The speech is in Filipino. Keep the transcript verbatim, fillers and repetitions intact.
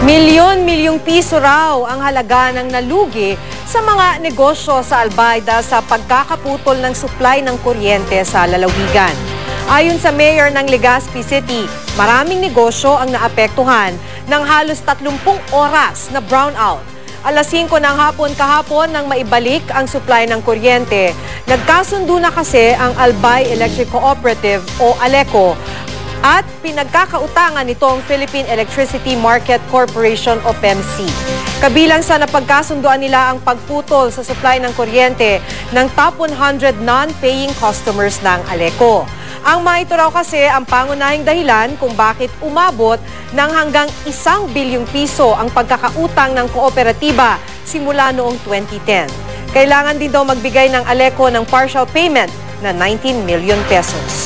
Milyon-milyong piso raw ang halaga ng nalugi sa mga negosyo sa Albay dahil sa pagkakaputol ng supply ng kuryente sa lalawigan. Ayon sa mayor ng Legazpi City, maraming negosyo ang naapektuhan ng halos tatlumpung oras na brownout. alas singko ng hapon kahapon nang maibalik ang supply ng kuryente. Nagkasundo na kasi ang Albay Electric Cooperative o ALECO at pinagkakautangan nitong Philippine Electricity Market Corporation o P E M C. Kabilang sa napagkasunduan nila ang pagputol sa supply ng kuryente ng top one hundred non-paying customers ng ALECO. Ang maito raw kasi ang pangunahing dahilan kung bakit umabot ng hanggang isang bilyong piso ang pagkakautang ng kooperatiba simula noong twenty ten. Kailangan din daw magbigay ng ALECO ng partial payment na nineteen million pesos.